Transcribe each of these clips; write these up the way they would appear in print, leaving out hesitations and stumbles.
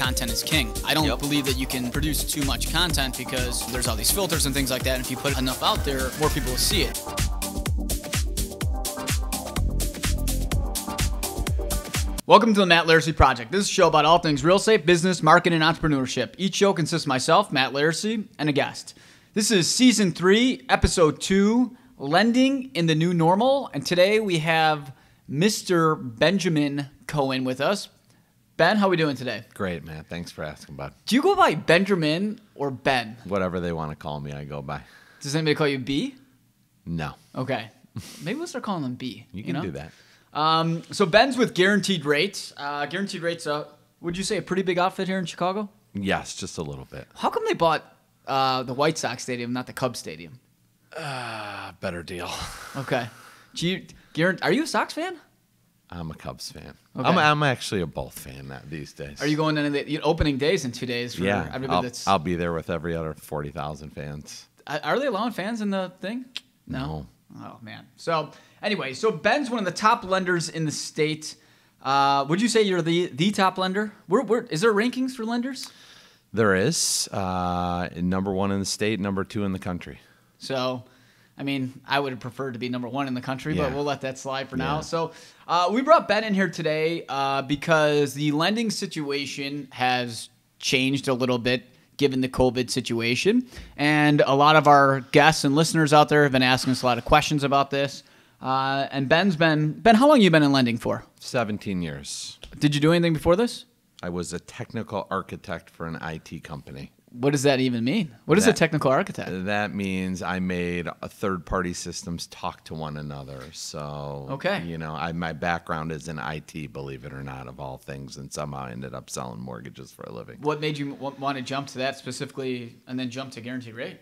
content is king. I don't believe that you can produce too much content because there's all these filters and things like that. And if you put enough out there, more people will see it. Welcome to the Matt Laricy Project. This is a show about all things real estate, business, marketing, and entrepreneurship. Each show consists of myself, Matt Laricy, and a guest. This is Season 3, Episode 2, Lending in the New Normal. And today we have Mr. Benjamin Cohen with us. Ben, how are we doing today? Great, man. Thanks for asking, bud. Do you go by Benjamin or Ben? Whatever they want to call me, I go by. Does anybody call you B? No. Okay. Maybe we'll start calling them B. You can do that. So Ben's with Guaranteed Rate. Guaranteed Rate's, would you say, a pretty big outfit here in Chicago? Yes, just a little bit. How come they bought the White Sox stadium, not the Cubs stadium? Better deal. Okay. Are you a Sox fan? I'm a Cubs fan. Okay. I'm actually a both fan these days. Are you going to the opening days in 2 days? Yeah, everybody I'll be there with every other 40,000 fans. Are they allowing fans in the thing? No. Oh, man. So anyway, so Ben's one of the top lenders in the state. Would you say you're the top lender? Is there rankings for lenders? There is. Number one in the state, number two in the country. So, I mean, I would have preferred to be number one in the country, but we'll let that slide for now. So we brought Ben in here today because the lending situation has changed a little bit given the COVID situation. And a lot of our guests and listeners out there have been asking us a lot of questions about this. And Ben, how long have you been in lending for? 17 years. Did you do anything before this? I was a technical architect for an IT company. What does that even mean? What is a technical architect? That means I made third-party systems talk to one another. So, my background is in IT, believe it or not, of all things, and somehow I ended up selling mortgages for a living. What made you want to jump to that specifically and then jump to Guaranteed Rate?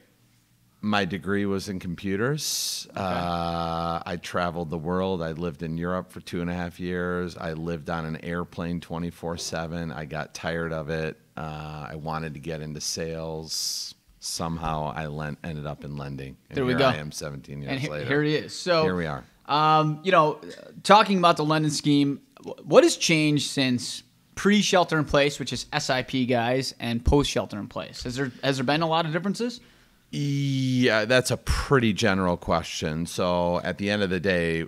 My degree was in computers. Okay. I traveled the world. I lived in Europe for 2.5 years. I lived on an airplane 24/7. I got tired of it. I wanted to get into sales. Somehow I ended up in lending. And there we go. I am 17 years later. Here it is. So here we are. Talking about the lending scheme, what has changed since pre-shelter in place, which is SIP guys, and post-shelter in place? Has there been a lot of differences? Yeah, that's a pretty general question. So at the end of the day,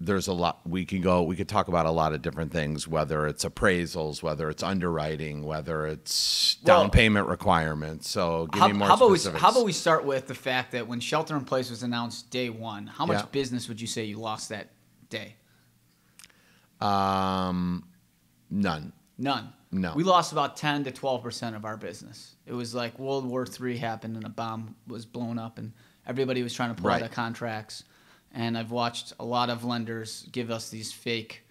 there's a lot we could talk about a lot of different things, whether it's appraisals, whether it's underwriting, whether it's down payment requirements. So give me more specifics. How about we start with the fact that when shelter in place was announced day one, how much business would you say you lost that day? None. None. No. We lost about 10 to 12% of our business. It was like World War III happened and a bomb was blown up and everybody was trying to pull out of contracts. And I've watched a lot of lenders give us these fake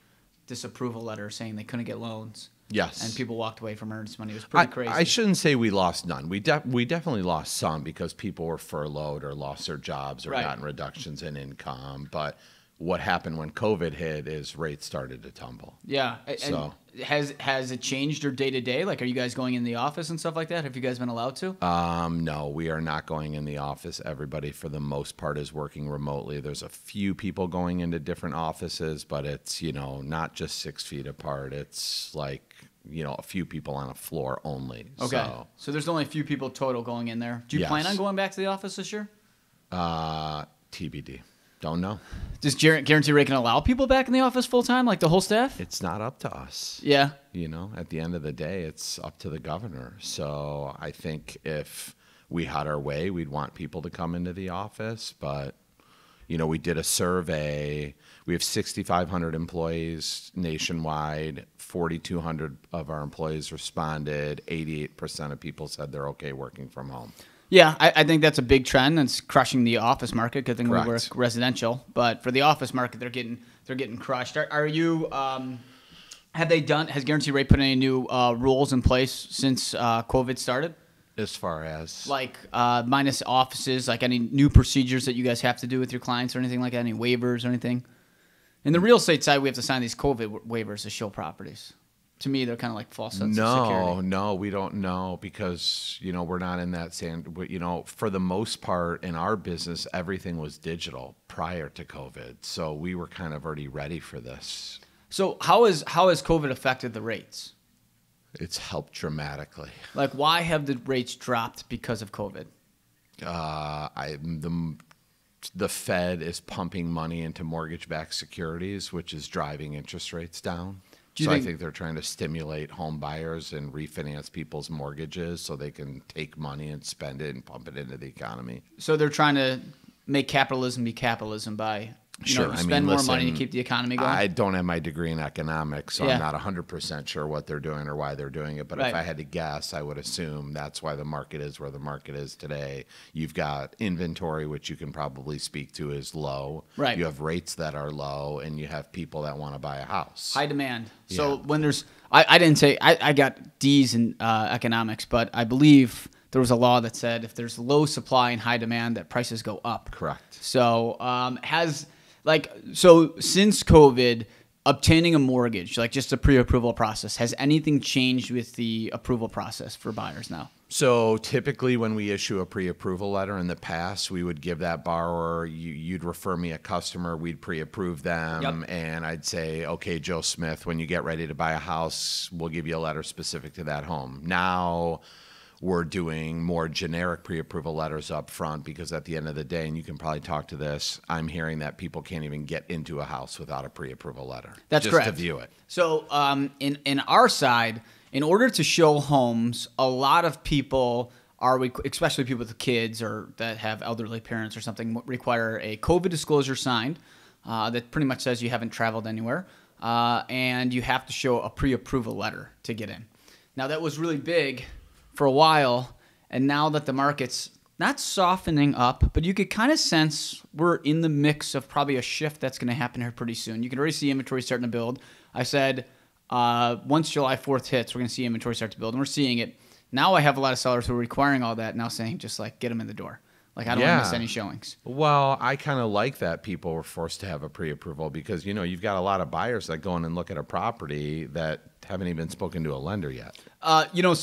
disapproval letters saying they couldn't get loans. Yes. And people walked away from earnest money. It was pretty crazy. I shouldn't say we lost none. We definitely lost some because people were furloughed or lost their jobs or gotten reductions in income. But what happened when COVID hit is rates started to tumble. Yeah. So has it changed your day-to-day? Like, are you guys going in the office and stuff like that? Have you guys been allowed to? No, we are not going in the office. Everybody, for the most part, is working remotely. There's a few people going into different offices, but it's, not just 6 feet apart. It's like, a few people on a floor only. Okay. So there's only a few people total going in there. Do you plan on going back to the office this year? TBD. Don't know. Does Guaranteed Rate can allow people back in the office full time, like the whole staff? It's not up to us. Yeah. At the end of the day, it's up to the governor. So I think if we had our way, we'd want people to come into the office. But, we did a survey. We have 6,500 employees nationwide. 4,200 of our employees responded. 88% of people said they're okay working from home. Yeah, I think that's a big trend. It's crushing the office market. Good thing we work residential, but for the office market, they're getting crushed. Are you? Has Guaranteed Rate put any new rules in place since COVID started? As far as like minus offices, like any new procedures that you guys have to do with your clients or anything like that, any waivers or anything? In the real estate side, we have to sign these COVID waivers to show properties. To me, they're kind of like false sense of security. No, we don't know because, we're not in that sand. For the most part in our business, everything was digital prior to COVID. So we were kind of already ready for this. So how has COVID affected the rates? It's helped dramatically. Like, why have the rates dropped because of COVID? The Fed is pumping money into mortgage-backed securities, which is driving interest rates down. So I think they're trying to stimulate home buyers and refinance people's mortgages so they can take money and spend it and pump it into the economy. So they're trying to make capitalism be capitalism by... Spend more money to keep the economy going. I don't have my degree in economics, so I'm not 100% sure what they're doing or why they're doing it. But if I had to guess, I would assume that's why the market is where the market is today. You've got inventory, which you can probably speak to, is low. Right. You have rates that are low, and you have people that want to buy a house. High demand. Yeah. So when there's – I got D's in economics, but I believe – there was a law that said if there's low supply and high demand, that prices go up. Correct. So since COVID, obtaining a mortgage, like just a pre-approval process, has anything changed with the approval process for buyers now? So typically when we issue a pre-approval letter in the past, we would give that borrower, you'd refer me a customer, we'd pre-approve them, and I'd say, okay, Joe Smith, when you get ready to buy a house, we'll give you a letter specific to that home. Now... we're doing more generic pre-approval letters up front because at the end of the day, and you can probably talk to this, I'm hearing that people can't even get into a house without a pre-approval letter. That's correct. Just to view it. So in our side, in order to show homes, a lot of people are, especially people with kids or that have elderly parents or something, require a COVID disclosure signed that pretty much says you haven't traveled anywhere, and you have to show a pre-approval letter to get in. Now, that was really big for a while, and now that the market's not softening up, but you could kind of sense we're in the mix of probably a shift that's going to happen here pretty soon. You can already see inventory starting to build. I said once July 4th hits, we're going to see inventory start to build, and we're seeing it. Now I have a lot of sellers who are requiring all that now saying just like get them in the door. Like, I don't want to miss any showings. Well, I kind of like that people were forced to have a pre-approval because, you know, you've got a lot of buyers that go in and look at a property that haven't even spoken to a lender yet. There's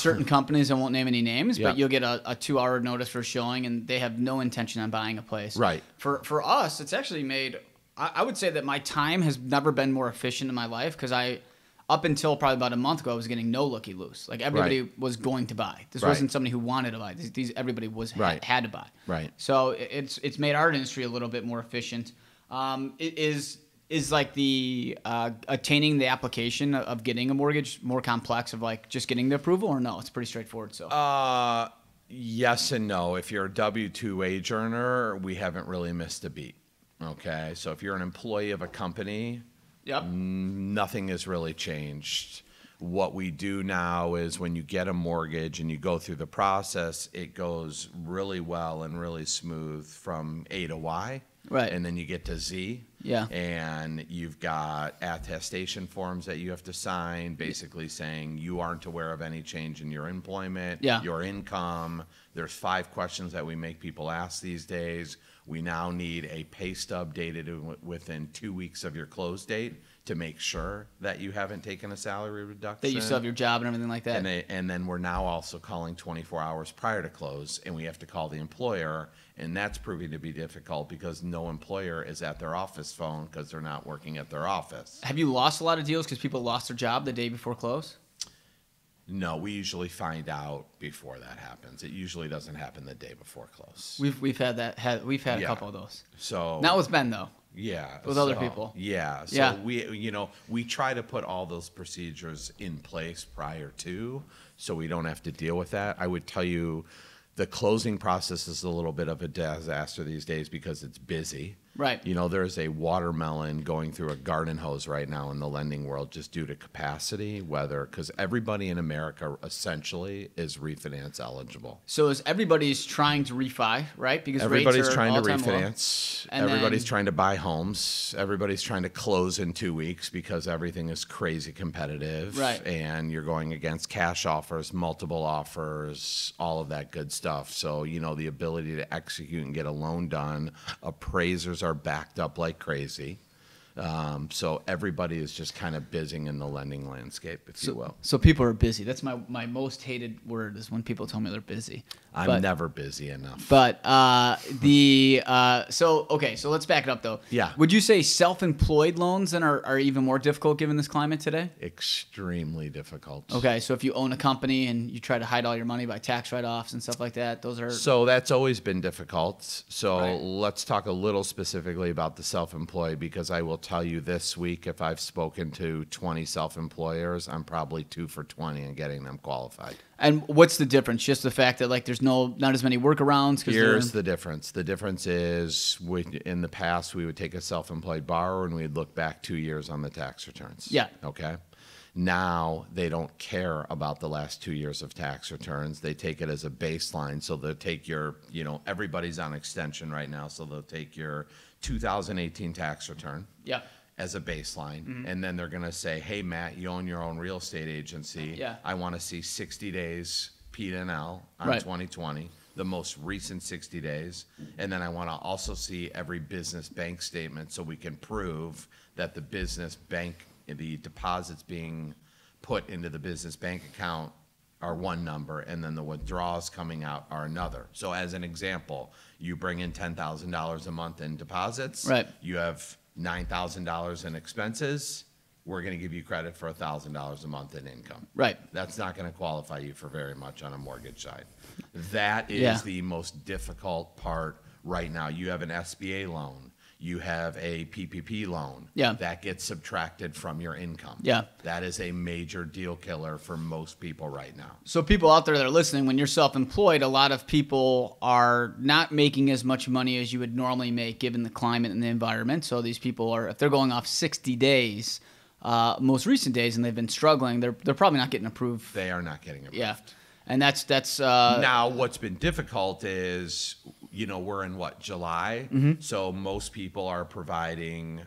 certain companies, I won't name any names, but you'll get a 2-hour notice for showing, and they have no intention on buying a place. Right. For us, it's actually made – I would say that my time has never been more efficient in my life because up until probably about a month ago, I was getting no looky-loos. Like, everybody was going to buy. This wasn't somebody who wanted to buy. Everybody was had to buy. Right. So it's made our industry a little bit more efficient. It is like the attaining the application of getting a mortgage more complex of like just getting the approval, or no? It's pretty straightforward. So. Yes and no. If you're a W-2 wage earner, we haven't really missed a beat. Okay. So if you're an employee of a company. Yep. Nothing has really changed. What we do now is when you get a mortgage and you go through the process, it goes really well and really smooth from A to Y. Right. And then you get to Z. Yeah. And you've got attestation forms that you have to sign basically saying you aren't aware of any change in your employment, your income. There's 5 questions that we make people ask these days. We now need a pay stub dated within 2 weeks of your close date to make sure that you haven't taken a salary reduction. That you still have your job and everything like that. And then we're now also calling 24 hours prior to close, and we have to call the employer, and that's proving to be difficult because no employer is at their office phone because they're not working at their office. Have you lost a lot of deals because people lost their job the day before close? No, we usually find out before that happens. It usually doesn't happen the day before close. We've had a couple of those. So not with Ben though. Yeah, with other people. Yeah, so we try to put all those procedures in place prior to, so we don't have to deal with that. I would tell you, the closing process is a little bit of a disaster these days because it's busy. Right. You know, there is a watermelon going through a garden hose right now in the lending world just due to capacity, whether, because everybody in America essentially is refinance eligible. So everybody's trying to refi, right? Because everybody's trying to refinance. Everybody's trying to buy homes. Everybody's trying to close in 2 weeks because everything is crazy competitive. Right. And you're going against cash offers, multiple offers, all of that good stuff. So, you know, the ability to execute and get a loan done, appraisers are backed up like crazy. So everybody is just kind of busying in the lending landscape, if you will. So people are busy. That's my most hated word is when people tell me they're busy. I'm never busy enough. But so let's back it up though. Yeah. Would you say self-employed loans then are even more difficult given this climate today? Extremely difficult. Okay, so if you own a company and you try to hide all your money by tax write-offs and stuff like that, those are... So that's always been difficult. So let's talk a little specifically about the self-employed, because I will tell you this week, if I've spoken to 20 self-employers, I'm probably 2 for 20 in getting them qualified. And what's the difference? Just the fact that like there's not as many workarounds? Here's the difference. The difference is in the past we would take a self-employed borrower and we'd look back 2 years on the tax returns. Yeah. Okay. Now they don't care about the last 2 years of tax returns. They take it as a baseline. So they'll take your, everybody's on extension right now. So they'll take your 2018 tax return as a baseline. Mm-hmm. And then they're going to say, hey, Matt, you own your own real estate agency. Yeah. I want to see 60 days P&L on 2020, the most recent 60 days. And then I want to also see every business bank statement so we can prove that the business bank, the deposits being put into the business bank account are one number, and then the withdrawals coming out are another. So as an example, you bring in $10,000 a month in deposits, you have $9,000 in expenses, we're going to give you credit for $1,000 a month in income. Right. That's not going to qualify you for very much on a mortgage side. That is the most difficult part right now. You have an SBA loan. You have a PPP loan that gets subtracted from your income. Yeah. That is a major deal killer for most people right now. So people out there that are listening, when you're self-employed, a lot of people are not making as much money as you would normally make given the climate and the environment. So these people are, if they're going off 60 days, most recent days, and they've been struggling, they're probably not getting approved. They are not getting approved. Yeah. And that's now what's been difficult is, we're in July? Mm-hmm. So most people are providing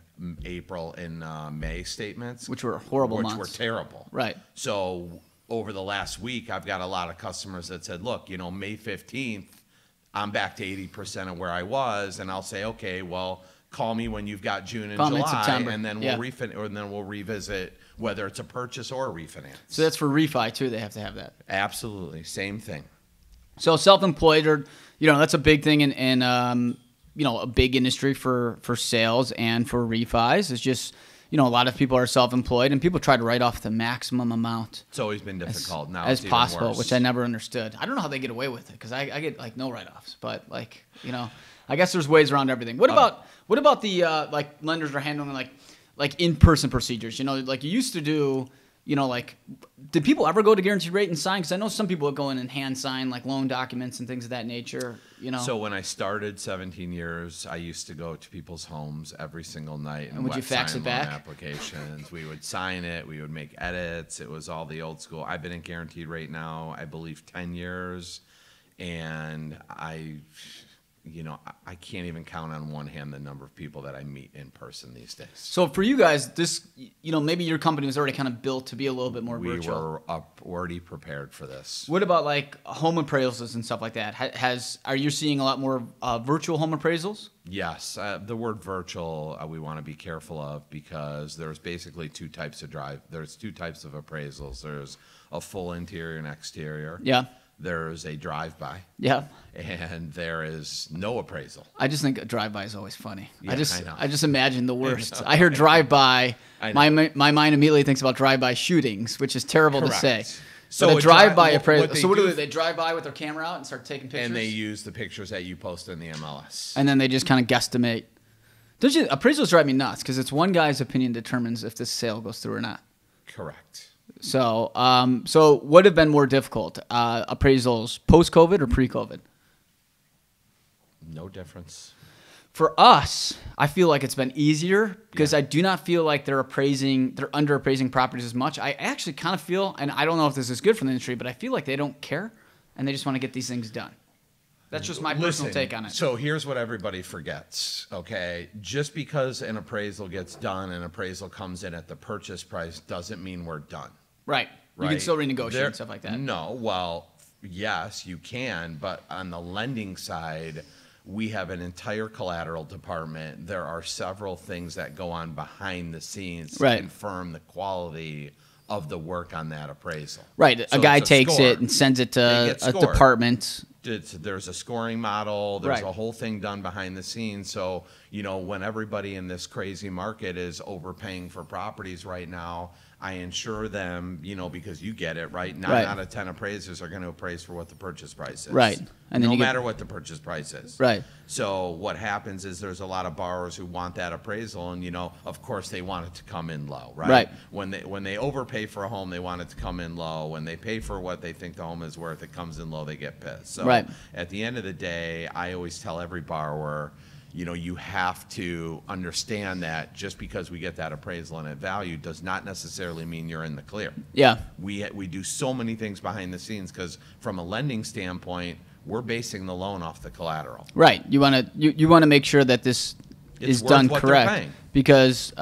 April and May statements. Which were horrible months. Which were terrible. Right. So over the last week, I've got a lot of customers that said, look, May 15th, I'm back to 80% of where I was. And I'll say, okay, well, call me when you've got June and July, and then we'll revisit whether it's a purchase or a refinance. So that's for refi too. They have to have that. Absolutely, same thing. So self-employed, or that's a big thing, and a big industry for sales and for refis. It's just a lot of people are self-employed, and people try to write off the maximum amount. It's always been difficult now as possible, which I never understood. I don't know how they get away with it, because I get like no write-offs, but I guess there's ways around everything. What about the lenders are handling like in-person procedures? Like you used to do. Did people ever go to Guaranteed Rate and sign? Because I know some people would go in and hand sign like loan documents and things of that nature. So when I started 17 years, I used to go to people's homes every single night and would you fax it back? Applications. We would sign it. We would make edits. It was all the old school. I've been at Guaranteed Rate now, I believe, 10 years, and I can't even count on one hand the number of people that I meet in person these days. So for you guys, this, maybe your company was already kind of built to be a little bit more virtual. We were already prepared for this. What about like home appraisals and stuff like that? Are you seeing a lot more virtual home appraisals? Yes. The word virtual, we want to be careful of, because there's basically there's two types of appraisals. There's a full interior and exterior. Yeah. There's a drive-by. Yeah. And there is no appraisal. I just think a drive-by is always funny. Yeah, I just imagine the worst. I hear drive-by. My mind immediately thinks about drive-by shootings, which is terrible to say. So but a drive-by appraisal. So what do they drive by with their camera out and start taking pictures? And they use the pictures that you post in the MLS. And then they just kind of guesstimate. Appraisals drive me nuts, because it's one guy's opinion determines if this sale goes through or not. Correct. So, so what have been more difficult, appraisals post-COVID or pre-COVID? No difference. For us, I feel like it's been easier, because I do not feel like they're under-appraising properties as much. I actually kind of feel, and I don't know if this is good for the industry, but I feel like they don't care and they just want to get these things done. That's just my personal take on it. So here's what everybody forgets, okay? Just because an appraisal gets done, an appraisal comes in at the purchase price, doesn't mean we're done. Right? You can still renegotiate and stuff like that. No, well, yes, you can, but on the lending side, We have an entire collateral department. There are several things that go on behind the scenes to confirm the quality of the work on that appraisal. Right. So a guy takes it and sends it to a department. There's a scoring model. There's a whole thing done behind the scenes. So, you know, when everybody in this crazy market is overpaying for properties right now, I insure them, you know, because you get it, right? 9 out of 10 appraisers are going to appraise for what the purchase price is. Right. And then no matter what the purchase price is. Right. So what happens is there's a lot of borrowers who want that appraisal, and, you know, of course they want it to come in low, right? Right. When they overpay for a home, they want it to come in low. When they pay for what they think the home is worth, it comes in low, they get pissed. So at the end of the day, I always tell every borrower, you know, you have to understand that just because we get that appraisal and at value does not necessarily mean you're in the clear. Yeah. We do so many things behind the scenes because from a lending standpoint, we're basing the loan off the collateral. Right. You want to you want to make sure that this is done correct, because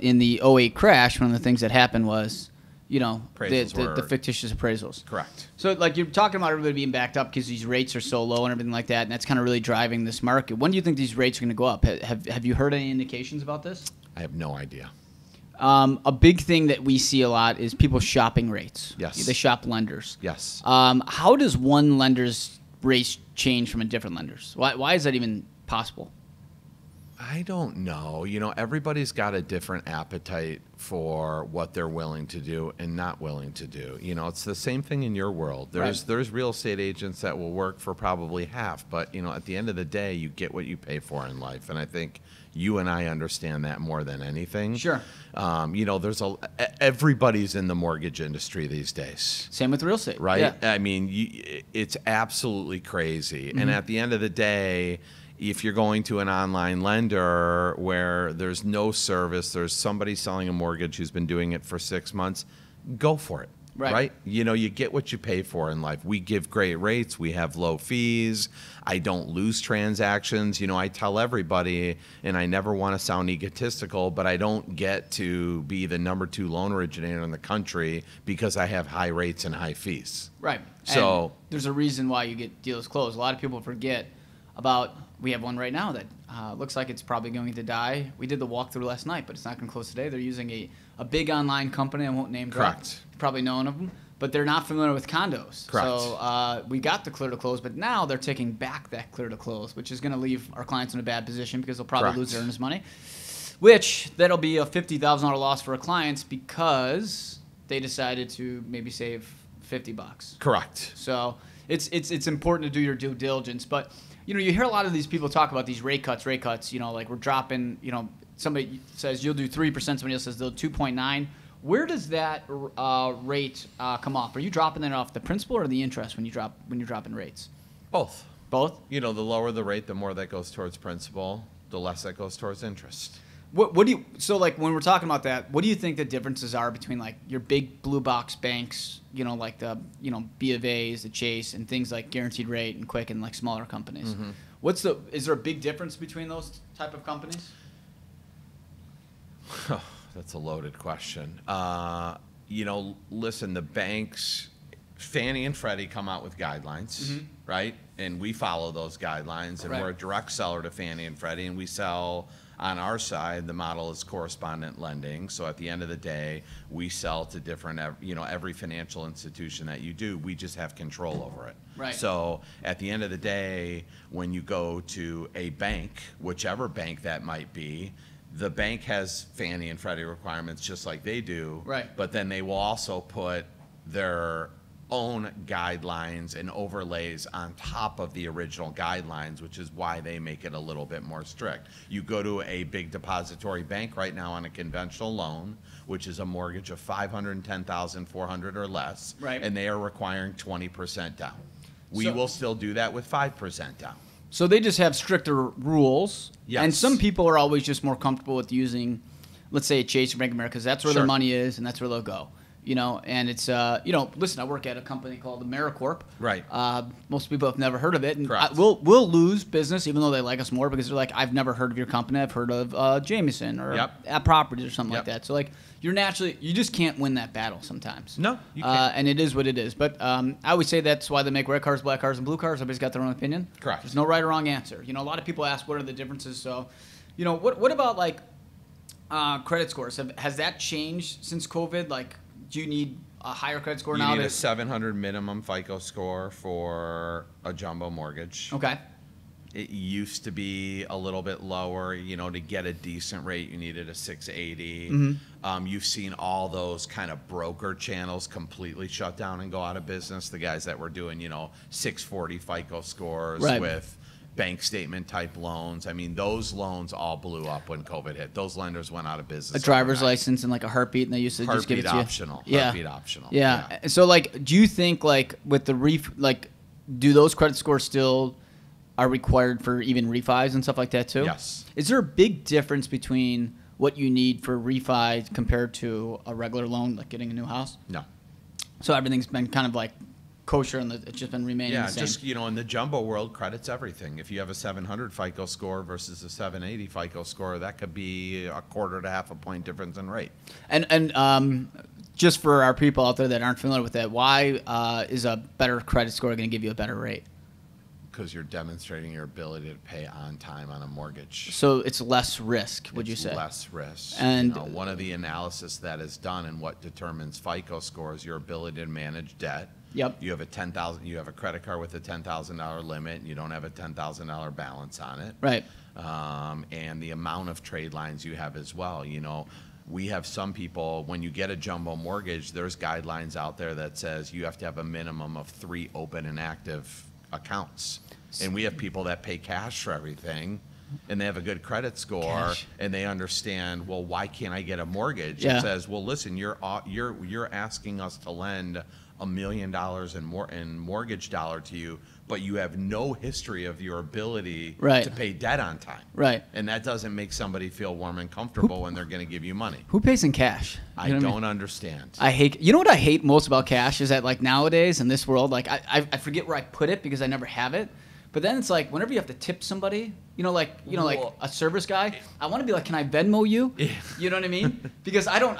in the 08 crash, one of the things that happened was, you know, the fictitious appraisals. Correct. So, like, you're talking about everybody being backed up because these rates are so low and everything like that, and that's kind of really driving this market. When do you think these rates are going to go up? Have you heard any indications about this? I have no idea. A big thing that we see a lot is people shopping rates. Yes. They shop lenders. Yes. How does one lender's rate change from a different lender's? Why is that even possible? I don't know. You know, everybody's got a different appetite for what they're willing to do and not willing to do. You know, it's the same thing in your world. There's real estate agents that will work for probably half, but, you know, at the end of the day, you get what you pay for in life. And I think you and I understand that more than anything. Sure. You know, everybody's in the mortgage industry these days. Same with real estate. Right? Yeah. I mean, it's absolutely crazy. Mm-hmm. And at the end of the day, if you're going to an online lender where there's no service, there's somebody selling a mortgage who's been doing it for 6 months, go for it, right? You know, you get what you pay for in life. We give great rates. We have low fees. I don't lose transactions. You know, I tell everybody, and I never want to sound egotistical, but I don't get to be the #2 loan originator in the country because I have high rates and high fees. Right. So and there's a reason why you get deals closed. A lot of people forget about, we have one right now that looks like it's probably going to die. We did the walkthrough last night, but it's not going to close today. They're using a big online company. I won't name them. Correct. You've probably known of them, but they're not familiar with condos. Correct. So we got the clear to close, but now they're taking back that clear to close, which is going to leave our clients in a bad position because they'll probably lose their earnest money, which that'll be a $50,000 loss for our clients because they decided to maybe save $50. Correct. So it's important to do your due diligence, but you know, you hear a lot of these people talk about these rate cuts, you know, like we're dropping, you know, somebody says you'll do 3%, somebody else says they'll 2.9. Where does that rate come off? Are you dropping that off the principal or the interest when you're dropping rates? Both. Both? You know, the lower the rate, the more that goes towards principal, the less that goes towards interest. So like when we're talking about that, what do you think the differences are between like your big blue box banks, you know, like the, you know, B of A's, the Chase, and things like Guaranteed Rate and Quick and like smaller companies? Mm-hmm. Is there a big difference between those type of companies? That's a loaded question. You know, listen, the banks, Fannie and Freddie come out with guidelines, mm-hmm. right? And we follow those guidelines, and we're a direct seller to Fannie and Freddie, and we sell. On our side, the model is correspondent lending. So at the end of the day, we sell to different, you know, every financial institution that you do, we just have control over it. Right. So at the end of the day, when you go to a bank, whichever bank that might be, the bank has Fannie and Freddie requirements just like they do. Right. But then they will also put their own guidelines and overlays on top of the original guidelines, which is why they make it a little bit more strict. You go to a big depository bank right now on a conventional loan, which is a mortgage of $510,400 or less, and they are requiring 20% down. We will still do that with 5% down. So they just have stricter rules, and some people are always just more comfortable with using, let's say, a Chase or Bank of America, because that's where their money is and that's where they'll go. You know, and it's, you know, listen, I work at a company called AmeriCorp. Right. Most people have never heard of it. And we'll lose business, even though they like us more, because they're like, I've never heard of your company. I've heard of Jamieson or Properties or something like that. So, like, you're naturally, you just can't win that battle sometimes. No, you can't. And it is what it is. But I would say that's why they make red cars, black cars, and blue cars. Everybody's got their own opinion. Correct. There's no right or wrong answer. You know, a lot of people ask, what are the differences? So, you know, what about, like, credit scores? Has that changed since COVID? Like, do you need a higher credit score now? You need a 700 minimum FICO score for a jumbo mortgage. Okay. It used to be a little bit lower. You know, to get a decent rate, you needed a 680. Mm-hmm. You've seen all those kind of broker channels completely shut down and go out of business. The guys that were doing, you know, 640 FICO scores with bank statement type loans. I mean, those loans all blew up when COVID hit. Those lenders went out of business. A driver's license and like a heartbeat, and they used to just give it to you. Heartbeat optional. Yeah. So, like, do you think, like, with the do those credit scores still are required for even refis and stuff like that too? Yes. Is there a big difference between what you need for refis compared to a regular loan, like getting a new house? No. So everything's been kind of like kosher, and it's just been remaining the same. Just, you know, in the jumbo world, credit's everything. If you have a 700 FICO score versus a 780 FICO score, that could be a quarter to half a point difference in rate. And just for our people out there that aren't familiar with that, why is a better credit score going to give you a better rate? Because you're demonstrating your ability to pay on time on a mortgage. So it's less risk, would you say? Less risk. And you know, one of the analysis that is done and what determines FICO score is your ability to manage debt. Yep. You have a You have a credit card with a $10,000 limit, and you don't have a $10,000 balance on it. Right. And the amount of trade lines you have as well. You know, we have some people, when you get a jumbo mortgage, there's guidelines out there that says you have to have a minimum of 3 open and active accounts. And we have people that pay cash for everything, and they have a good credit score, and they understand, well, why can't I get a mortgage? It says, well, listen, you're asking us to lend $1 million and more in mortgage dollar to you, but you have no history of your ability to pay debt on time. Right. And that doesn't make somebody feel warm and comfortable when they're going to give you money. Who pays in cash? You know, I don't understand. I hate. You know what I hate most about cash is that, like, nowadays in this world, like, I forget where I put it because I never have it. But then it's like whenever you have to tip somebody, like a service guy, I want to be like, can I Venmo you? Yeah. You know what I mean? Because I don't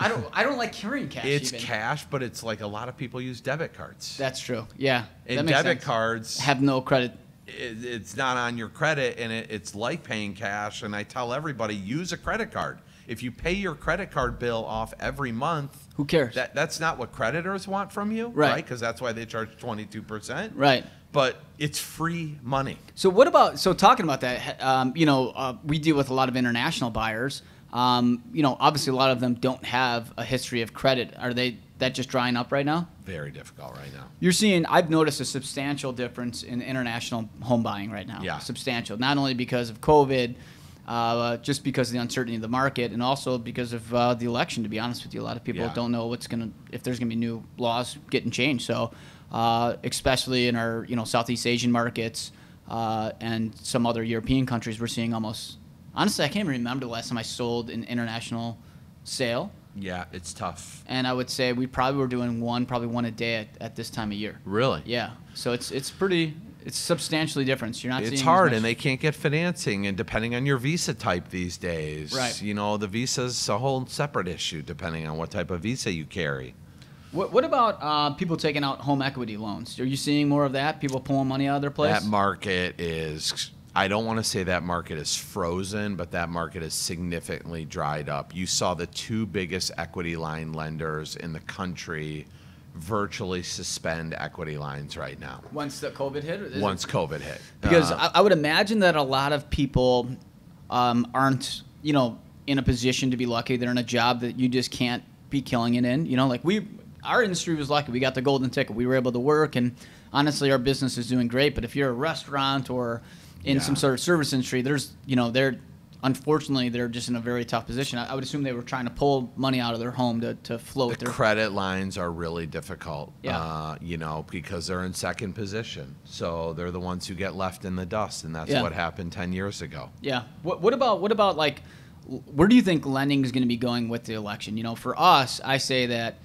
like carrying cash. It's even cash, but it's like a lot of people use debit cards. That's true. Yeah. And debit cards have no credit. It's not on your credit, and it's like paying cash. And I tell everybody, use a credit card. If you pay your credit card bill off every month, who cares? That's not what creditors want from you, right? Because that's why they charge 22%. Right. But it's free money. So what about, so talking about that, you know, we deal with a lot of international buyers. You know, obviously a lot of them don't have a history of credit. Are they, that just drying up right now? Very difficult right now. You're seeing, I've noticed a substantial difference in international home buying right now. Yeah. Substantial. Not only because of COVID, just because of the uncertainty of the market, and also because of the election, to be honest with you. A lot of people don't know what's going to, if there's going to be new laws getting changed. So especially in our, you know, Southeast Asian markets and some other European countries, we're seeing almost, honestly, I can't even remember the last time I sold an international sale. Yeah, it's tough. And I would say we probably were doing probably one a day at this time of year. Really? Yeah. So it's pretty... It's substantially different. You're not seeing. It's hard, and they can't get financing. And depending on your visa type these days, you know, the visa's a whole separate issue depending on what type of visa you carry. What about people taking out home equity loans? Are you seeing more of that? People pulling money out of their place? That market is. I don't want to say that market is frozen, but that market is significantly dried up. You saw the 2 biggest equity line lenders in the country virtually suspend equity lines right now. Once the COVID hit? Once COVID hit. Because I would imagine that a lot of people aren't, you know, in a position to be lucky. They're in a job that you just can't be killing it in. You know, like our industry was lucky. We got the golden ticket. We were able to work, and honestly, our business is doing great. But if you're a restaurant or in some sort of service industry, there's, you know, unfortunately, they're just in a very tough position. I would assume they were trying to pull money out of their home to float their credit lines are really difficult, you know, because they're in second position. So they're the ones who get left in the dust, and that's what happened 10 years ago. Yeah. What about like, where do you think lending is going to be going with the election? You know, for us, I say that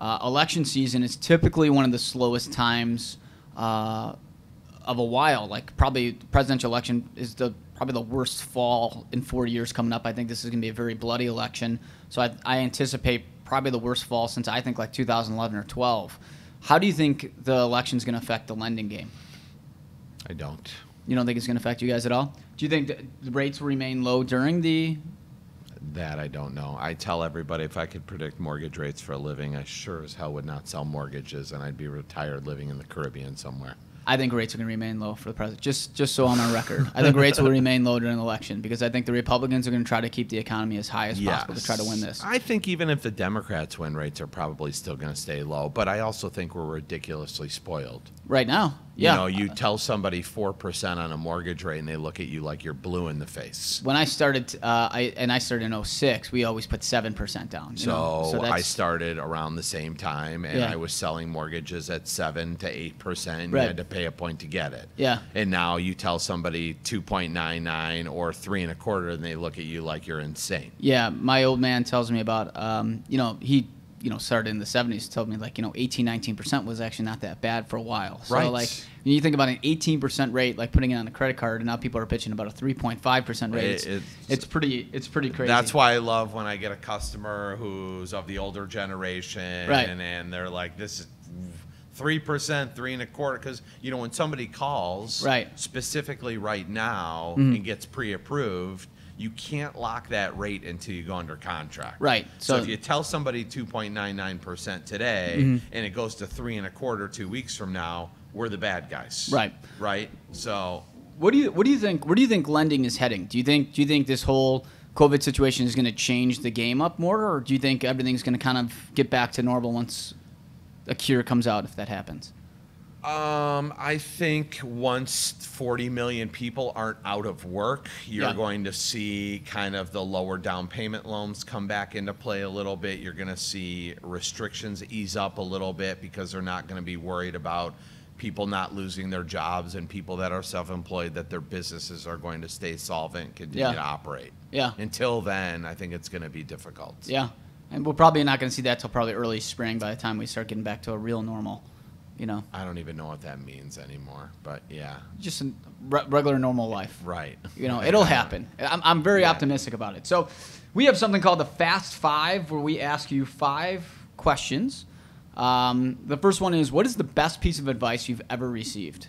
Election season is typically one of the slowest times of a while. Like, probably the presidential election is probably the worst fall in 4 years coming up. I think this is going to be a very bloody election. So I anticipate probably the worst fall since, I think, like 2011 or 12. How do you think the election is going to affect the lending game? I don't. You don't think it's going to affect you guys at all? Do you think the rates will remain low during the... That I don't know. I tell everybody if I could predict mortgage rates for a living, I sure as hell would not sell mortgages, and I'd be retired living in the Caribbean somewhere. I think rates are going to remain low for the president. Just so I'm on record, I think rates will remain low during the election because I think the Republicans are going to try to keep the economy as high as possible to try to win this. I think even if the Democrats win, rates are probably still going to stay low. But I also think we're ridiculously spoiled right now. Yeah. You know, you tell somebody 4% on a mortgage rate, and they look at you like you're blue in the face. When I started, I started in 2006, we always put 7% down. So I started around the same time, and I was selling mortgages at 7 to 8%. And you had to pay a point to get it. Yeah. And now you tell somebody 2.99 or 3.25, and they look at you like you're insane. Yeah. My old man tells me about, he started in the 70s, told me, like, 18, 19% was actually not that bad for a while. So, like, when you think about an 18% rate, like putting it on a credit card, and now people are bitching about a 3.5% rate. It's pretty crazy. That's why I love when I get a customer who's of the older generation, and they're like, this is 3%, 3.25%, because, when somebody calls specifically right now and gets pre-approved, you can't lock that rate until you go under contract. Right. So if you tell somebody 2.99% today and it goes to 3.25% 2 weeks from now, we're the bad guys. Right. Right. So what do you think lending is heading? Do you think this whole COVID situation is going to change the game up more, or do you think everything's going to kind of get back to normal once a cure comes out, if that happens? I think once 40 million people aren't out of work, you're going to see kind of the lower down payment loans come back into play a little bit. You're going to see restrictions ease up a little bit because they're not going to be worried about people not losing their jobs, and people that are self-employed, that their businesses are going to stay solvent, continue to operate. Yeah. Until then, I think it's going to be difficult. Yeah. And we're probably not going to see that till probably early spring by the time we start getting back to a real normal. I don't even know what that means anymore, but yeah. Just a regular, normal life. Right. It'll happen. I'm very optimistic about it. So we have something called the Fast Five, where we ask you 5 questions. The first one is, what is the best piece of advice you've ever received?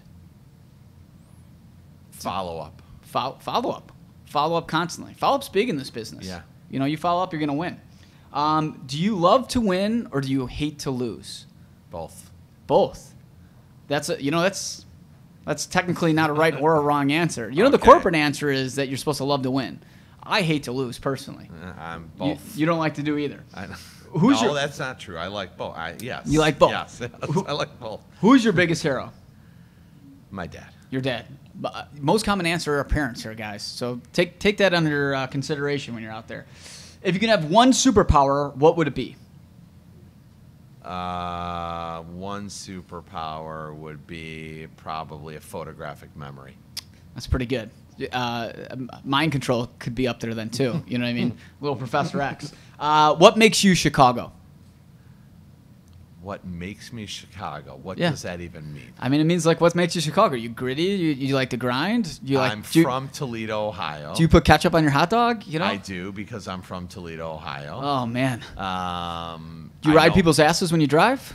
Follow-up. Follow-up. Follow-up constantly. Follow-up's big in this business. Yeah. You follow up, you're going to win. Do you love to win, or do you hate to lose? Both. Both. That's that's technically not a right or a wrong answer. The corporate answer is that you're supposed to love to win. I hate to lose personally. I'm both. You don't like to do either. No, that's not true. I like both. Yes. You like both. Yes. I like both. Who's your biggest hero? My dad. Your dad. Most common answer are parents here, guys. So take that under consideration when you're out there. If you can have one superpower, what would it be? One superpower would be probably a photographic memory. That's pretty good. Mind control could be up there then too. You know what I mean? Little Professor X. What makes you Chicago? What makes me Chicago? What does that even mean? I mean, it means, like, what makes you Chicago? You gritty? You like to grind? I'm from Toledo, Ohio. Do you put ketchup on your hot dog? I do, because I'm from Toledo, Ohio. Oh, man. Do you ride people's asses when you drive?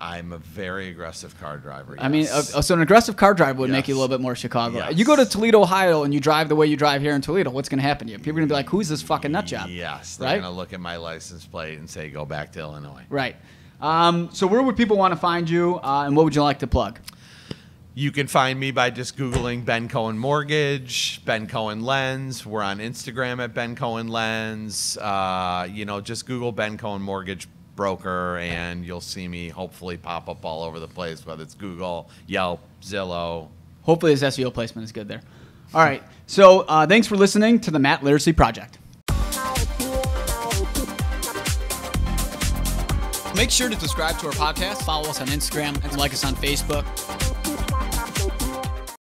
I'm a very aggressive car driver, yes. I mean, so an aggressive car driver would make you a little bit more Chicago. Yes. You go to Toledo, Ohio, and you drive the way you drive here in Toledo, what's going to happen to you? People are going to be like, who's this fucking nut job? Yes. They're going to look at my license plate and say, go back to Illinois. Right. So where would people want to find you, and what would you like to plug? You can find me by just Googling Ben Cohen Mortgage, Ben Cohen Lens. We're on Instagram at Ben Cohen Lens. Just Google Ben Cohen Mortgage Broker, and you'll see me hopefully pop up all over the place, whether it's Google, Yelp, Zillow. Hopefully his SEO placement is good there. All right. So thanks for listening to the Matt Laricy Project. Make sure to subscribe to our podcast, follow us on Instagram, and like us on Facebook.